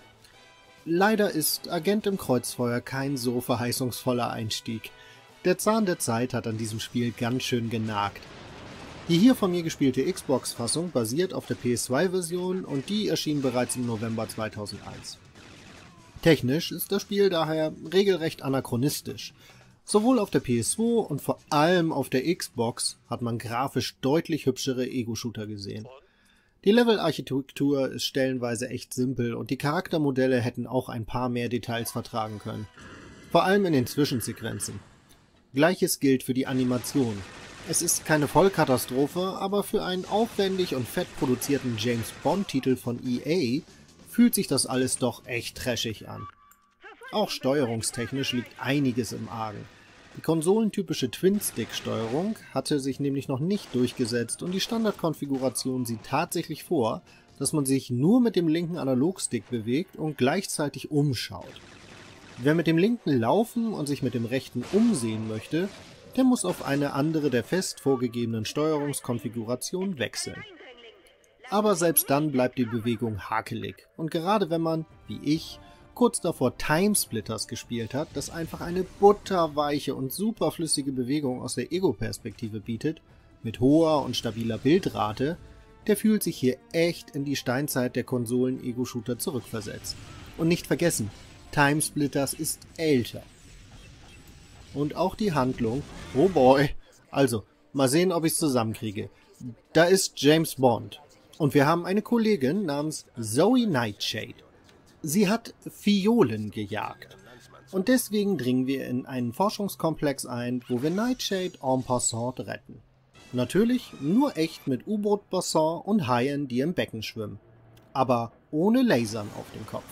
Leider ist Agent im Kreuzfeuer kein so verheißungsvoller Einstieg. Der Zahn der Zeit hat an diesem Spiel ganz schön genagt. Die hier von mir gespielte Xbox-Fassung basiert auf der PS2-Version und die erschien bereits im November 2001. Technisch ist das Spiel daher regelrecht anachronistisch. Sowohl auf der PS2 und vor allem auf der Xbox hat man grafisch deutlich hübschere Ego-Shooter gesehen. Die Level-Architektur ist stellenweise echt simpel und die Charaktermodelle hätten auch ein paar mehr Details vertragen können. Vor allem in den Zwischensequenzen. Gleiches gilt für die Animation. Es ist keine Vollkatastrophe, aber für einen aufwendig und fett produzierten James-Bond-Titel von EA fühlt sich das alles doch echt trashig an. Auch steuerungstechnisch liegt einiges im Argen. Die konsolentypische Twin-Stick-Steuerung hatte sich nämlich noch nicht durchgesetzt und die Standardkonfiguration sieht tatsächlich vor, dass man sich nur mit dem linken Analogstick bewegt und gleichzeitig umschaut. Wer mit dem linken laufen und sich mit dem rechten umsehen möchte, der muss auf eine andere der fest vorgegebenen Steuerungskonfiguration wechseln. Aber selbst dann bleibt die Bewegung hakelig und gerade wenn man, wie ich, kurz davor TimeSplitters gespielt hat, das einfach eine butterweiche und superflüssige Bewegung aus der Ego-Perspektive bietet, mit hoher und stabiler Bildrate, der fühlt sich hier echt in die Steinzeit der Konsolen-Ego-Shooter zurückversetzt. Und nicht vergessen, TimeSplitters ist älter. Und auch die Handlung, oh boy, also mal sehen, ob ich es zusammenkriege. Da ist James Bond und wir haben eine Kollegin namens Zoe Nightshade. Sie hat Violen gejagt. Und deswegen dringen wir in einen Forschungskomplex ein, wo wir Nightshade en passant retten. Natürlich nur echt mit U-Boot-Bassin und Haien, die im Becken schwimmen. Aber ohne Lasern auf dem Kopf.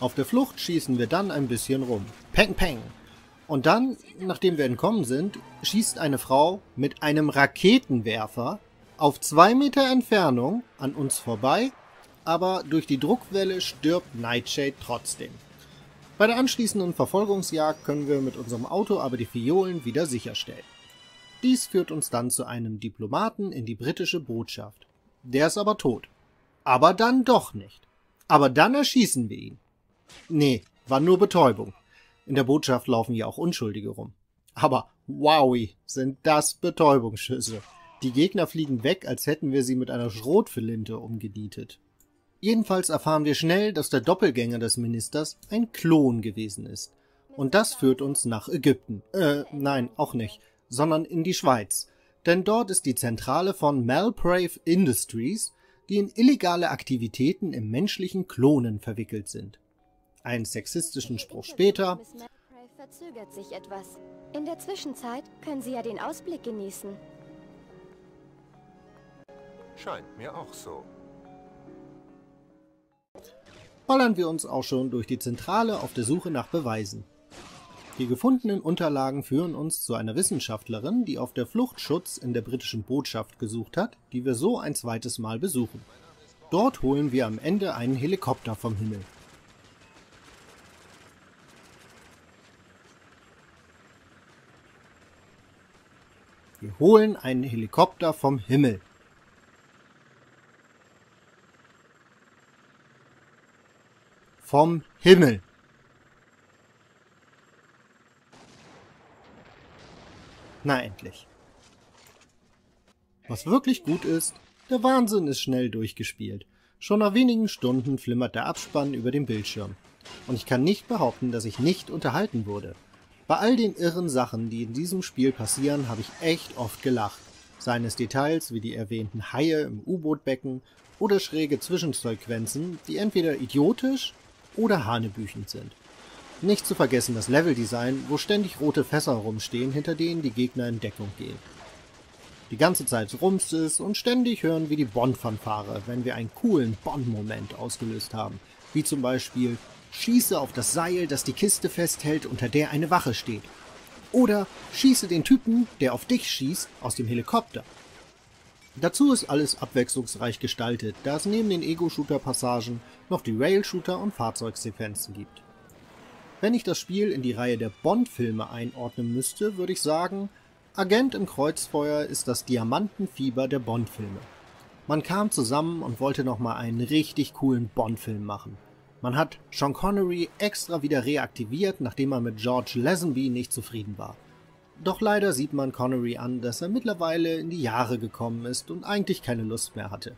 Auf der Flucht schießen wir dann ein bisschen rum. Peng, peng. Und dann, nachdem wir entkommen sind, schießt eine Frau mit einem Raketenwerfer auf 2 Meter Entfernung an uns vorbei, aber durch die Druckwelle stirbt Nightshade trotzdem. Bei der anschließenden Verfolgungsjagd können wir mit unserem Auto aber die Violen wieder sicherstellen. Dies führt uns dann zu einem Diplomaten in die britische Botschaft. Der ist aber tot. Aber dann doch nicht. Aber dann erschießen wir ihn. Nee, war nur Betäubung. In der Botschaft laufen ja auch Unschuldige rum. Aber wowie, sind das Betäubungsschüsse. Die Gegner fliegen weg, als hätten wir sie mit einer Schrotflinte umgenietet. Jedenfalls erfahren wir schnell, dass der Doppelgänger des Ministers ein Klon gewesen ist. Und das führt uns nach Ägypten. Nein, auch nicht, sondern in die Schweiz. Denn dort ist die Zentrale von Malprave Industries, die in illegale Aktivitäten im menschlichen Klonen verwickelt sind. Einen sexistischen Spruch später. Verzögert sich etwas. In der Zwischenzeit können Sie ja den Ausblick genießen. Scheint mir auch so. Ballern wir uns auch schon durch die Zentrale auf der Suche nach Beweisen. Die gefundenen Unterlagen führen uns zu einer Wissenschaftlerin, die auf der Flucht Schutz in der britischen Botschaft gesucht hat, die wir so ein zweites Mal besuchen. Dort holen wir am Ende einen Helikopter vom Himmel. Wir holen einen Helikopter vom Himmel. vom Himmel. Na endlich. Was wirklich gut ist, der Wahnsinn ist schnell durchgespielt. Schon nach wenigen Stunden flimmert der Abspann über dem Bildschirm. Und ich kann nicht behaupten, dass ich nicht unterhalten wurde. Bei all den irren Sachen, die in diesem Spiel passieren, habe ich echt oft gelacht. Seien es Details wie die erwähnten Haie im U-Boot-Becken oder schräge Zwischensequenzen, die entweder idiotisch oder hanebüchend sind. Nicht zu vergessen das Leveldesign, wo ständig rote Fässer rumstehen, hinter denen die Gegner in Deckung gehen. Die ganze Zeit rumst es und ständig hören wir die Bond-Fanfare, wenn wir einen coolen Bond-Moment ausgelöst haben, wie zum Beispiel »Schieße auf das Seil, das die Kiste festhält, unter der eine Wache steht« oder »Schieße den Typen, der auf dich schießt, aus dem Helikopter«. Dazu ist alles abwechslungsreich gestaltet, da es neben den Ego-Shooter-Passagen noch die Rail-Shooter- und Fahrzeugsequenzen gibt. Wenn ich das Spiel in die Reihe der Bond-Filme einordnen müsste, würde ich sagen, Agent im Kreuzfeuer ist das Diamantenfieber der Bond-Filme. Man kam zusammen und wollte nochmal einen richtig coolen Bond-Film machen. Man hat Sean Connery extra wieder reaktiviert, nachdem man mit George Lazenby nicht zufrieden war. Doch leider sieht man Connery an, dass er mittlerweile in die Jahre gekommen ist und eigentlich keine Lust mehr hatte.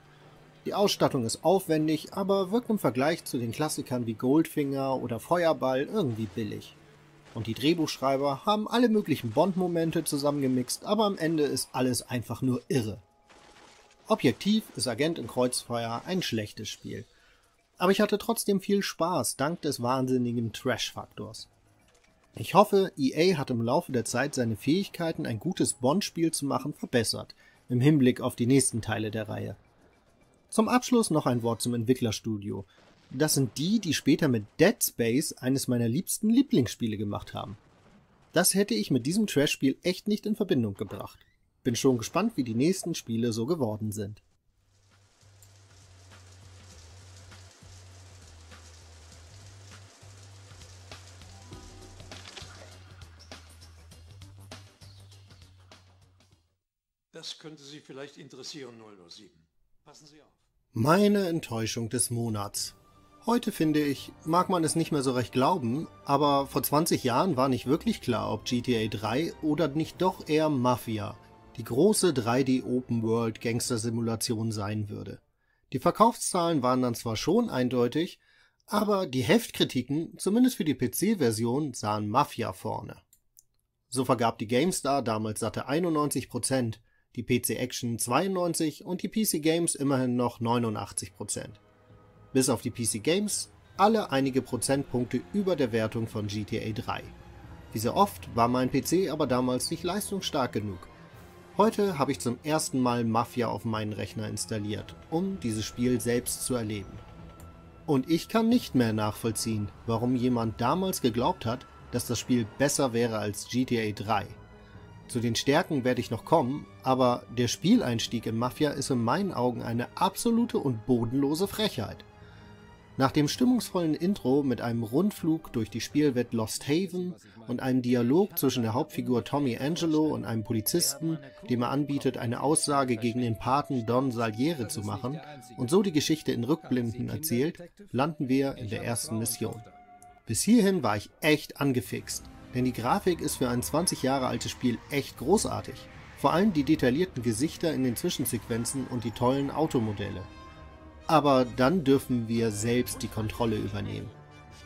Die Ausstattung ist aufwendig, aber wirkt im Vergleich zu den Klassikern wie Goldfinger oder Feuerball irgendwie billig. Und die Drehbuchschreiber haben alle möglichen Bond-Momente zusammengemixt, aber am Ende ist alles einfach nur irre. Objektiv ist Agent im Kreuzfeuer ein schlechtes Spiel. Aber ich hatte trotzdem viel Spaß, dank des wahnsinnigen Trash-Faktors. Ich hoffe, EA hat im Laufe der Zeit seine Fähigkeiten, ein gutes Bond-Spiel zu machen, verbessert, im Hinblick auf die nächsten Teile der Reihe. Zum Abschluss noch ein Wort zum Entwicklerstudio. Das sind die, die später mit Dead Space eines meiner liebsten Lieblingsspiele gemacht haben. Das hätte ich mit diesem Trash-Spiel echt nicht in Verbindung gebracht. Bin schon gespannt, wie die nächsten Spiele so geworden sind. Das könnte Sie vielleicht interessieren, 007. Passen Sie auf. Meine Enttäuschung des Monats. Heute finde ich, mag man es nicht mehr so recht glauben, aber vor 20 Jahren war nicht wirklich klar, ob GTA 3 oder nicht doch eher Mafia, die große 3D-Open-World-Gangster-Simulation sein würde. Die Verkaufszahlen waren dann zwar schon eindeutig, aber die Heftkritiken, zumindest für die PC-Version, sahen Mafia vorne. So vergab die GameStar damals satte 91%. Die PC Action 92% und die PC Games immerhin noch 89%. Bis auf die PC Games alle einige Prozentpunkte über der Wertung von GTA 3. Wie so oft war mein PC aber damals nicht leistungsstark genug. Heute habe ich zum ersten Mal Mafia auf meinen Rechner installiert, um dieses Spiel selbst zu erleben. Und ich kann nicht mehr nachvollziehen, warum jemand damals geglaubt hat, dass das Spiel besser wäre als GTA 3. Zu den Stärken werde ich noch kommen, aber der Spieleinstieg in Mafia ist in meinen Augen eine absolute und bodenlose Frechheit. Nach dem stimmungsvollen Intro mit einem Rundflug durch die Spielwelt Lost Haven und einem Dialog zwischen der Hauptfigur Tommy Angelo und einem Polizisten, dem er anbietet, eine Aussage gegen den Paten Don Saliere zu machen und so die Geschichte in Rückblenden erzählt, landen wir in der ersten Mission. Bis hierhin war ich echt angefixt. Denn die Grafik ist für ein 20 Jahre altes Spiel echt großartig. Vor allem die detaillierten Gesichter in den Zwischensequenzen und die tollen Automodelle. Aber dann dürfen wir selbst die Kontrolle übernehmen.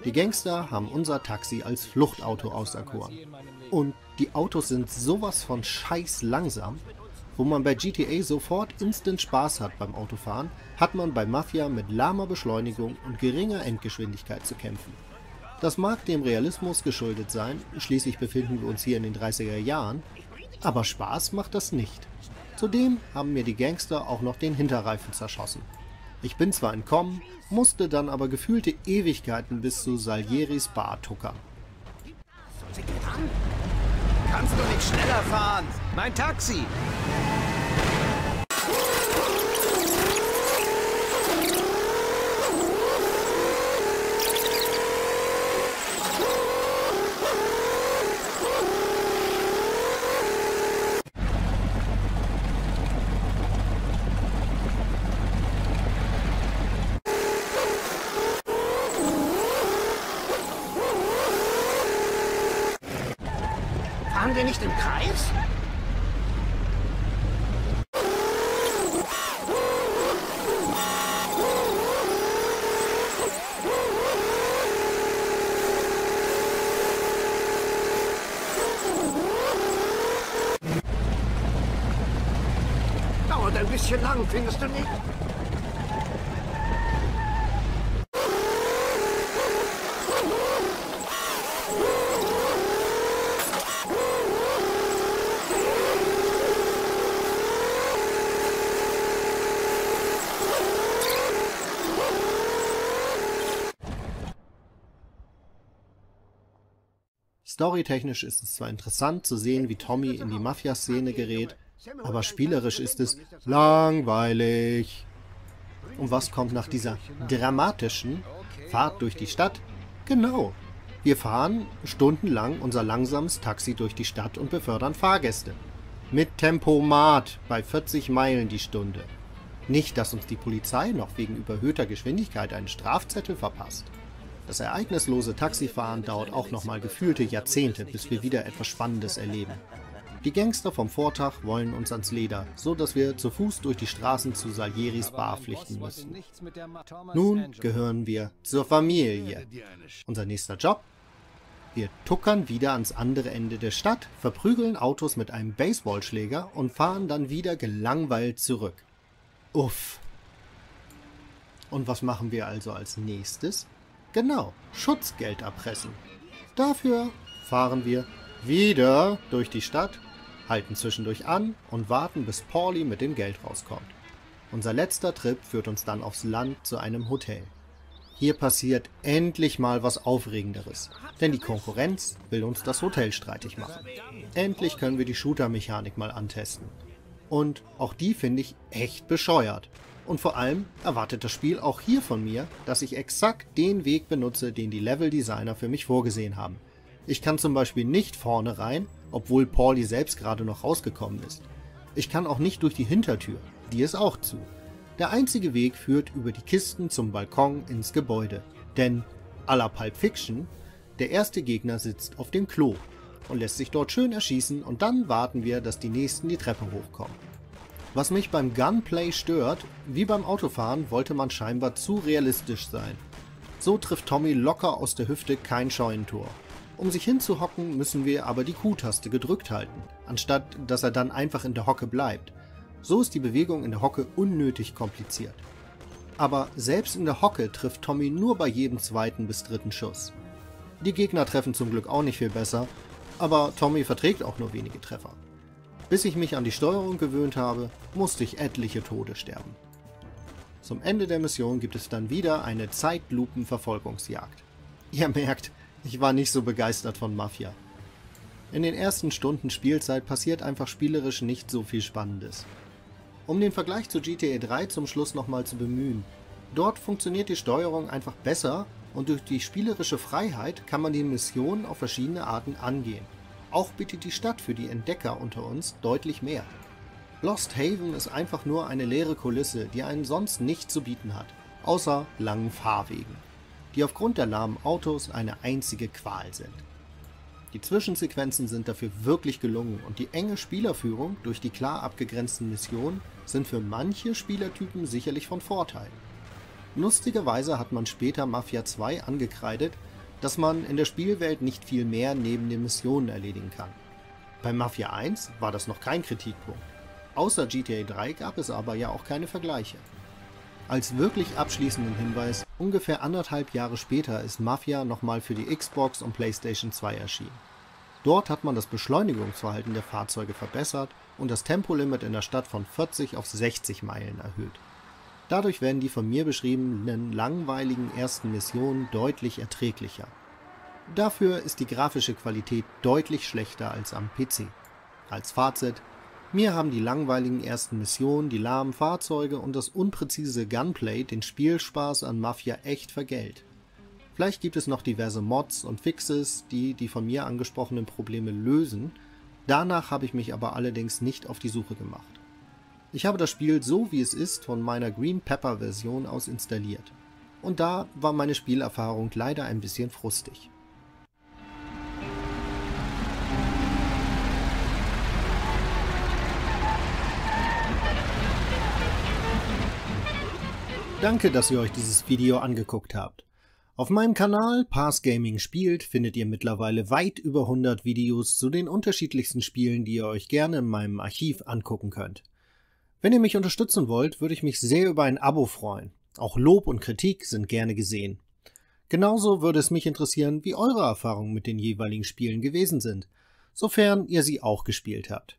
Die Gangster haben unser Taxi als Fluchtauto auserkoren. Und die Autos sind sowas von scheiß langsam. Wo man bei GTA sofort instant Spaß hat beim Autofahren, hat man bei Mafia mit lahmer Beschleunigung und geringer Endgeschwindigkeit zu kämpfen. Das mag dem Realismus geschuldet sein, schließlich befinden wir uns hier in den 30er Jahren, aber Spaß macht das nicht. Zudem haben mir die Gangster auch noch den Hinterreifen zerschossen. Ich bin zwar entkommen, musste dann aber gefühlte Ewigkeiten bis zu Salieris Bar tuckern. Kannst du nicht schneller fahren? Mein Taxi! wir nicht im Kreis? Dauert ein bisschen lang, findest du nicht? Storytechnisch ist es zwar interessant zu sehen, wie Tommy in die Mafia-Szene gerät, aber spielerisch ist es langweilig. Und was kommt nach dieser dramatischen Fahrt durch die Stadt? Genau, wir fahren stundenlang unser langsames Taxi durch die Stadt und befördern Fahrgäste. Mit Tempomat bei 40 Meilen die Stunde. Nicht, dass uns die Polizei noch wegen überhöhter Geschwindigkeit einen Strafzettel verpasst. Das ereignislose Taxifahren dauert auch nochmal gefühlte Jahrzehnte, bis wir wieder etwas Spannendes erleben. Die Gangster vom Vortag wollen uns ans Leder, so dass wir zu Fuß durch die Straßen zu Salieris Bar flüchten müssen. Nun gehören wir zur Familie. Unser nächster Job? Wir tuckern wieder ans andere Ende der Stadt, verprügeln Autos mit einem Baseballschläger und fahren dann wieder gelangweilt zurück. Uff. Und was machen wir also als nächstes? Genau, Schutzgeld erpressen. Dafür fahren wir wieder durch die Stadt, halten zwischendurch an und warten, bis Paulie mit dem Geld rauskommt. Unser letzter Trip führt uns dann aufs Land zu einem Hotel. Hier passiert endlich mal was Aufregenderes, denn die Konkurrenz will uns das Hotel streitig machen. Endlich können wir die Shooter-Mechanik mal antesten. Und auch die finde ich echt bescheuert. Und vor allem erwartet das Spiel auch hier von mir, dass ich exakt den Weg benutze, den die Level-Designer für mich vorgesehen haben. Ich kann zum Beispiel nicht vorne rein, obwohl Paulie selbst gerade noch rausgekommen ist. Ich kann auch nicht durch die Hintertür, die ist auch zu. Der einzige Weg führt über die Kisten zum Balkon ins Gebäude. Denn, à la Pulp Fiction, der erste Gegner sitzt auf dem Klo und lässt sich dort schön erschießen und dann warten wir, dass die Nächsten die Treppe hochkommen. Was mich beim Gunplay stört, wie beim Autofahren wollte man scheinbar zu realistisch sein. So trifft Tommy locker aus der Hüfte kein Scheunentor. Um sich hinzuhocken, müssen wir aber die Q-Taste gedrückt halten, anstatt dass er dann einfach in der Hocke bleibt. So ist die Bewegung in der Hocke unnötig kompliziert. Aber selbst in der Hocke trifft Tommy nur bei jedem zweiten bis dritten Schuss. Die Gegner treffen zum Glück auch nicht viel besser, aber Tommy verträgt auch nur wenige Treffer. Bis ich mich an die Steuerung gewöhnt habe, musste ich etliche Tode sterben. Zum Ende der Mission gibt es dann wieder eine Zeitlupenverfolgungsjagd. Ihr merkt, ich war nicht so begeistert von Mafia. In den ersten Stunden Spielzeit passiert einfach spielerisch nicht so viel Spannendes. Um den Vergleich zu GTA 3 zum Schluss nochmal zu bemühen, dort funktioniert die Steuerung einfach besser und durch die spielerische Freiheit kann man die Missionen auf verschiedene Arten angehen. Auch bietet die Stadt für die Entdecker unter uns deutlich mehr. Lost Haven ist einfach nur eine leere Kulisse, die einen sonst nichts zu bieten hat, außer langen Fahrwegen, die aufgrund der lahmen Autos eine einzige Qual sind. Die Zwischensequenzen sind dafür wirklich gelungen und die enge Spielerführung durch die klar abgegrenzten Missionen sind für manche Spielertypen sicherlich von Vorteil. Lustigerweise hat man später Mafia 2 angekreidet, dass man in der Spielwelt nicht viel mehr neben den Missionen erledigen kann. Bei Mafia 1 war das noch kein Kritikpunkt. Außer GTA 3 gab es aber ja auch keine Vergleiche. Als wirklich abschließenden Hinweis, ungefähr 1,5 Jahre später ist Mafia nochmal für die Xbox und PlayStation 2 erschienen. Dort hat man das Beschleunigungsverhalten der Fahrzeuge verbessert und das Tempolimit in der Stadt von 40 auf 60 Meilen erhöht. Dadurch werden die von mir beschriebenen langweiligen ersten Missionen deutlich erträglicher. Dafür ist die grafische Qualität deutlich schlechter als am PC. Als Fazit, mir haben die langweiligen ersten Missionen, die lahmen Fahrzeuge und das unpräzise Gunplay den Spielspaß an Mafia echt vergällt. Vielleicht gibt es noch diverse Mods und Fixes, die die von mir angesprochenen Probleme lösen, danach habe ich mich aber allerdings nicht auf die Suche gemacht. Ich habe das Spiel so wie es ist von meiner Green Pepper Version aus installiert. Und da war meine Spielerfahrung leider ein bisschen frustig. Danke, dass ihr euch dieses Video angeguckt habt. Auf meinem Kanal PastGaming spielt findet ihr mittlerweile weit über 100 Videos zu den unterschiedlichsten Spielen, die ihr euch gerne in meinem Archiv angucken könnt. Wenn ihr mich unterstützen wollt, würde ich mich sehr über ein Abo freuen. Auch Lob und Kritik sind gerne gesehen. Genauso würde es mich interessieren, wie eure Erfahrungen mit den jeweiligen Spielen gewesen sind, sofern ihr sie auch gespielt habt.